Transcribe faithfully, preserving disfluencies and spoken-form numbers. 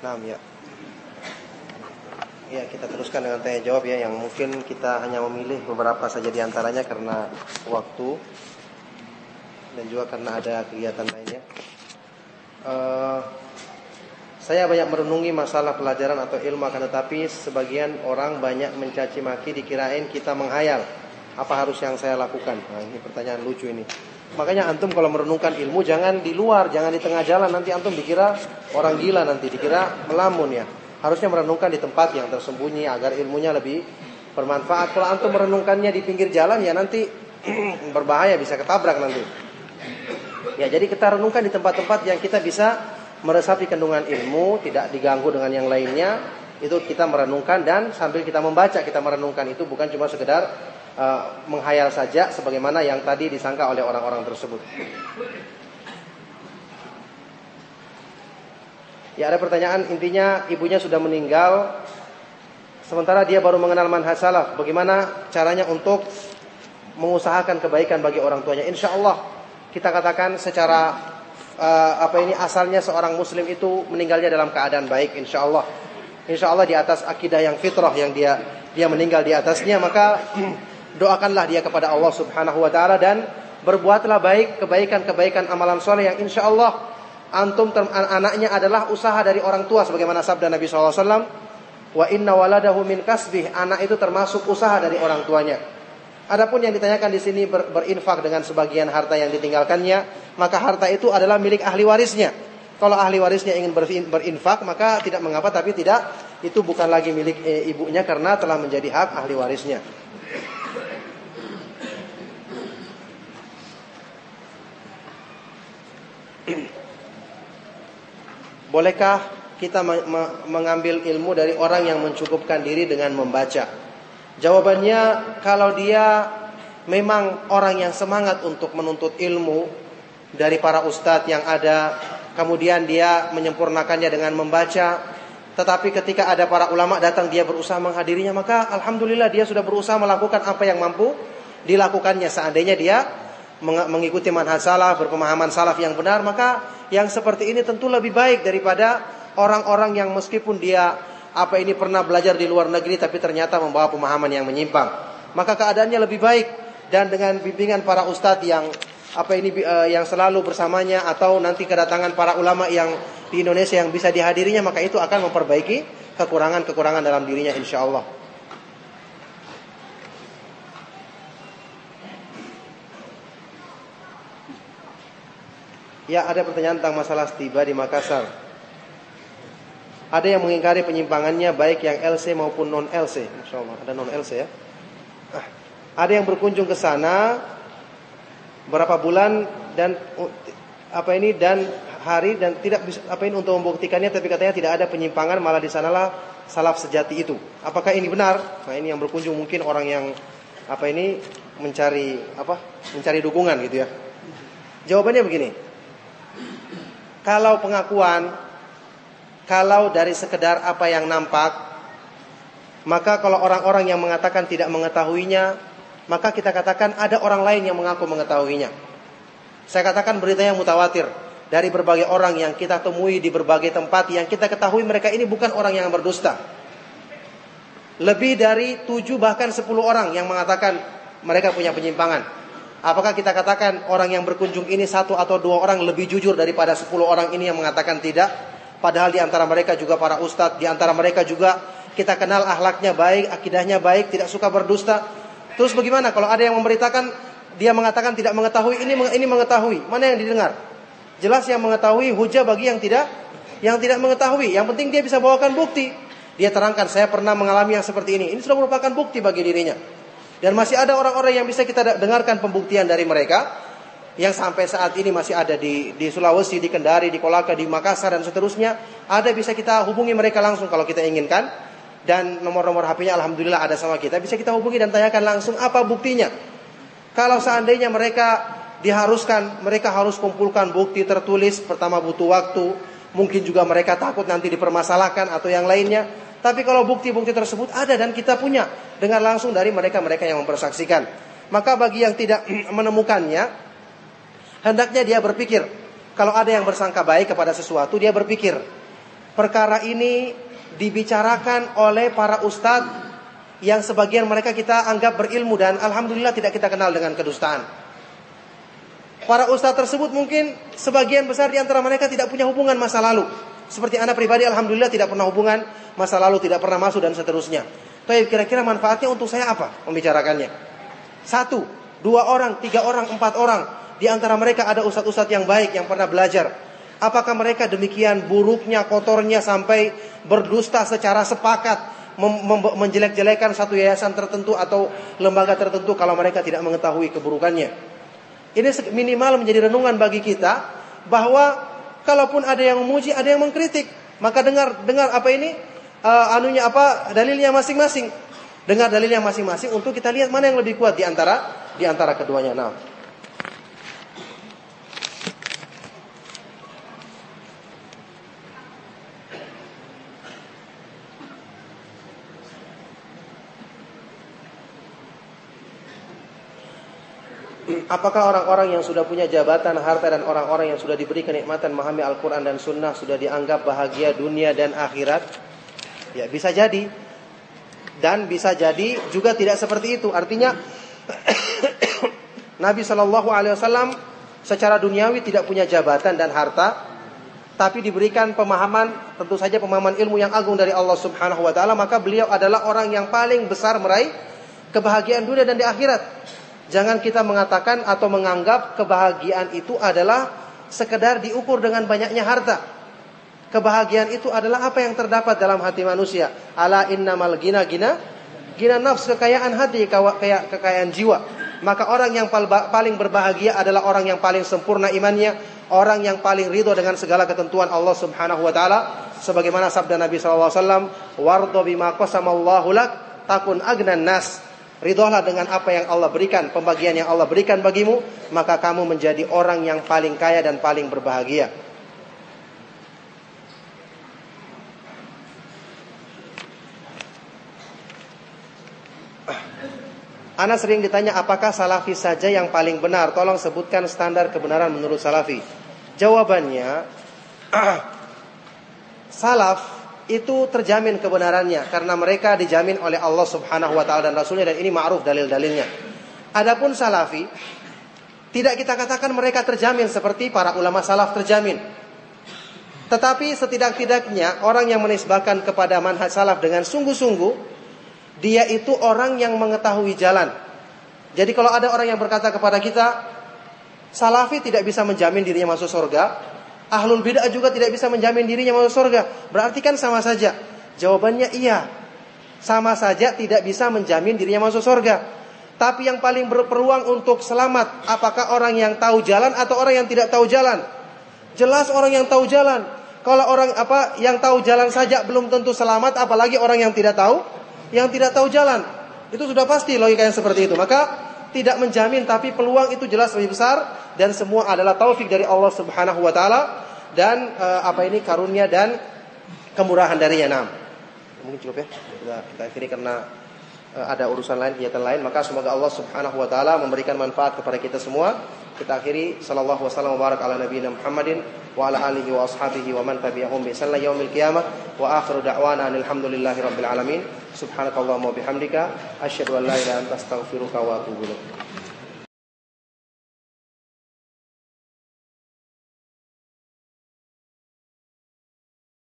Nah, ya. Ya, kita teruskan dengan tanya jawab ya, yang mungkin kita hanya memilih beberapa saja diantaranya karena waktu dan juga karena ada kegiatan lainnya. Uh, saya banyak merenungi masalah pelajaran atau ilmu, akan tetapi sebagian orang banyak mencaci maki, dikirain kita menghayal. Apa harus yang saya lakukan? Nah, ini pertanyaan lucu ini. Makanya antum kalau merenungkan ilmu jangan di luar, jangan di tengah jalan, nanti antum dikira orang gila, nanti dikira melamun ya. Harusnya merenungkan di tempat yang tersembunyi agar ilmunya lebih bermanfaat. Kalau antum merenungkannya di pinggir jalan ya nanti berbahaya, bisa ketabrak nanti. Ya, jadi kita renungkan di tempat-tempat yang kita bisa meresapi kandungan ilmu, tidak diganggu dengan yang lainnya. Itu kita merenungkan, dan sambil kita membaca kita merenungkan, itu bukan cuma sekedar Uh, menghayal saja sebagaimana yang tadi disangka oleh orang-orang tersebut. Ya, ada pertanyaan, intinya ibunya sudah meninggal sementara dia baru mengenal manhaj salaf. Bagaimana caranya untuk mengusahakan kebaikan bagi orang tuanya? Insya Allah kita katakan secara uh, apa ini asalnya seorang muslim itu meninggalnya dalam keadaan baik, insya Allah. Insya Allah di atas akidah yang fitrah yang dia dia meninggal di atasnya, maka doakanlah dia kepada Allah subhanahu wa ta'ala dan berbuatlah baik, kebaikan-kebaikan amalan soleh yang insya Allah antum term, an anaknya adalah usaha dari orang tua, sebagaimana sabda Nabi shallallahu alaihi wasallam, wa inna waladahu min kasbih, anak itu termasuk usaha dari orang tuanya. Adapun yang ditanyakan di sini ber, berinfak dengan sebagian harta yang ditinggalkannya, maka harta itu adalah milik ahli warisnya. Kalau ahli warisnya ingin berinfak maka tidak mengapa, tapi tidak, itu bukan lagi milik e, ibunya karena telah menjadi hak ahli warisnya. Bolehkah kita mengambil ilmu dari orang yang mencukupkan diri dengan membaca? Jawabannya, kalau dia memang orang yang semangat untuk menuntut ilmu dari para ustadz yang ada, kemudian dia menyempurnakannya dengan membaca, tetapi ketika ada para ulama datang dia berusaha menghadirinya, maka alhamdulillah dia sudah berusaha melakukan apa yang mampu dilakukannya. Seandainya dia mengikuti manhaj salaf, berpemahaman salaf yang benar, maka yang seperti ini tentu lebih baik daripada orang-orang yang meskipun dia apa ini pernah belajar di luar negeri tapi ternyata membawa pemahaman yang menyimpang. Maka keadaannya lebih baik, dan dengan bimbingan para ustadz yang apa ini yang selalu bersamanya, atau nanti kedatangan para ulama yang di Indonesia yang bisa dihadirinya, maka itu akan memperbaiki kekurangan-kekurangan dalam dirinya insya Allah. Ya, ada pertanyaan tentang masalah istiba di Makassar. Ada yang mengingkari penyimpangannya baik yang L C maupun non-L C. Masya Allah, ada non-L C ya. Ah, ada yang berkunjung ke sana berapa bulan dan apa ini dan hari dan tidak bisa apa ini untuk membuktikannya, tapi katanya tidak ada penyimpangan, malah di sanalah salaf sejati itu. Apakah ini benar? Nah, ini yang berkunjung mungkin orang yang apa ini mencari apa? mencari dukungan gitu ya. Jawabannya begini. Kalau pengakuan, kalau dari sekedar apa yang nampak, maka kalau orang-orang yang mengatakan tidak mengetahuinya, maka kita katakan ada orang lain yang mengaku mengetahuinya. Saya katakan berita yang mutawatir dari berbagai orang yang kita temui di berbagai tempat, yang kita ketahui mereka ini bukan orang yang berdusta. Lebih dari tujuh bahkan sepuluh orang yang mengatakan mereka punya penyimpangan. Apakah kita katakan orang yang berkunjung ini satu atau dua orang lebih jujur daripada sepuluh orang ini yang mengatakan tidak? Padahal di antara mereka juga para ustadz, di antara mereka juga kita kenal akhlaknya baik, akidahnya baik, tidak suka berdusta. Terus bagaimana kalau ada yang memberitakan dia mengatakan tidak mengetahui, ini ini mengetahui? Mana yang didengar? Jelas yang mengetahui hujah bagi yang tidak yang tidak mengetahui. Yang penting dia bisa bawakan bukti. Dia terangkan saya pernah mengalami yang seperti ini. Ini sudah merupakan bukti bagi dirinya. Dan masih ada orang-orang yang bisa kita dengarkan pembuktian dari mereka, yang sampai saat ini masih ada di, di Sulawesi, di Kendari, di Kolaka, di Makassar, dan seterusnya. Ada, bisa kita hubungi mereka langsung kalau kita inginkan. Dan nomor-nomor H P-nya alhamdulillah ada sama kita. Bisa kita hubungi dan tanyakan langsung apa buktinya. Kalau seandainya mereka diharuskan, mereka harus kumpulkan bukti tertulis. Pertama butuh waktu. Mungkin juga mereka takut nanti dipermasalahkan atau yang lainnya. Tapi kalau bukti-bukti tersebut ada dan kita punya, dengar langsung dari mereka-mereka yang mempersaksikan. Maka bagi yang tidak menemukannya, hendaknya dia berpikir. Kalau ada yang bersangka baik kepada sesuatu, dia berpikir. perkara ini dibicarakan oleh para ustadz yang sebagian mereka kita anggap berilmu dan alhamdulillah tidak kita kenal dengan kedustaan. Para ustadz tersebut mungkin sebagian besar di antara mereka tidak punya hubungan masa lalu. Seperti anak pribadi alhamdulillah tidak pernah hubungan masa lalu, tidak pernah masuk dan seterusnya. Tapi kira-kira manfaatnya untuk saya apa membicarakannya? Satu, dua orang, tiga orang, empat orang. Di antara mereka ada ustadz-ustadz yang baik yang pernah belajar. Apakah mereka demikian buruknya, kotornya sampai berdusta secara sepakat menjelek-jelekan satu yayasan tertentu atau lembaga tertentu kalau mereka tidak mengetahui keburukannya? Ini minimal menjadi renungan bagi kita bahwa kalaupun ada yang memuji, ada yang mengkritik, maka dengar dengar apa ini uh, anunya apa dalilnya masing-masing, dengar dalilnya masing-masing untuk kita lihat mana yang lebih kuat di antara di antara keduanya. Nah, apakah orang-orang yang sudah punya jabatan, harta, dan orang-orang yang sudah diberi kenikmatan memahami Al-Quran dan Sunnah sudah dianggap bahagia dunia dan akhirat? Ya, bisa jadi. Dan bisa jadi juga tidak seperti itu. Artinya Nabi shallallahu alaihi wasallam secara duniawi tidak punya jabatan dan harta, tapi diberikan pemahaman, tentu saja pemahaman ilmu yang agung dari Allah Subhanahu Wa Taala. Maka beliau adalah orang yang paling besar meraih kebahagiaan dunia dan di akhirat. Jangan kita mengatakan atau menganggap kebahagiaan itu adalah sekedar diukur dengan banyaknya harta. Kebahagiaan itu adalah apa yang terdapat dalam hati manusia. Ala innamal gina gina gina nafs, kekayaan hati, kekayaan jiwa. Maka orang yang paling berbahagia adalah orang yang paling sempurna imannya, orang yang paling ridho dengan segala ketentuan Allah Subhanahu Wa Taala. Sebagaimana sabda Nabi Sallallahu Alaihi Wasallam, wardo bima qasamallahu lak takun agnan nas. Ridholah dengan apa yang Allah berikan, pembagian yang Allah berikan bagimu, maka kamu menjadi orang yang paling kaya dan paling berbahagia. Ana sering ditanya, apakah salafi saja yang paling benar? Tolong sebutkan standar kebenaran menurut salafi. Jawabannya, salaf itu terjamin kebenarannya karena mereka dijamin oleh Allah Subhanahu Wa Taala dan Rasulnya, dan ini ma'ruf dalil-dalilnya. Adapun salafi, tidak kita katakan mereka terjamin seperti para ulama salaf terjamin, tetapi setidak-tidaknya orang yang menisbahkan kepada manhaj salaf dengan sungguh-sungguh, dia itu orang yang mengetahui jalan. Jadi kalau ada orang yang berkata kepada kita salafi tidak bisa menjamin dirinya masuk surga, ahlul bid'ah juga tidak bisa menjamin dirinya masuk surga, berarti kan sama saja. Jawabannya iya, sama saja tidak bisa menjamin dirinya masuk surga. Tapi yang paling berpeluang untuk selamat, apakah orang yang tahu jalan atau orang yang tidak tahu jalan? Jelas orang yang tahu jalan. Kalau orang apa yang tahu jalan saja belum tentu selamat, apalagi orang yang tidak tahu, yang tidak tahu jalan. Itu sudah pasti logika yang seperti itu. Maka tidak menjamin, tapi peluang itu jelas lebih besar. Dan semua adalah taufik dari Allah Subhanahu Wa Taala dan e, apa ini karunia dan kemurahan darinya. Nah, mungkin cukup ya. Kita, kita akhiri karena e, ada urusan lain, kegiatan lain. Maka semoga Allah Subhanahu Wa Taala memberikan manfaat kepada kita semua. Kita akhiri. Sallallahu wasallam wa barak ala nabiyina Muhammadin wa ala alihi wa ashabihi wa man tabi'ahum bi ihsan ila yaumil qiyamah wa akhiru da'wana alhamdulillahi rabbil alamin. Subhanakallahumma wa bihamdika asyhadu an la ilaha illa anta astaghfiruka wa atubu ilaik.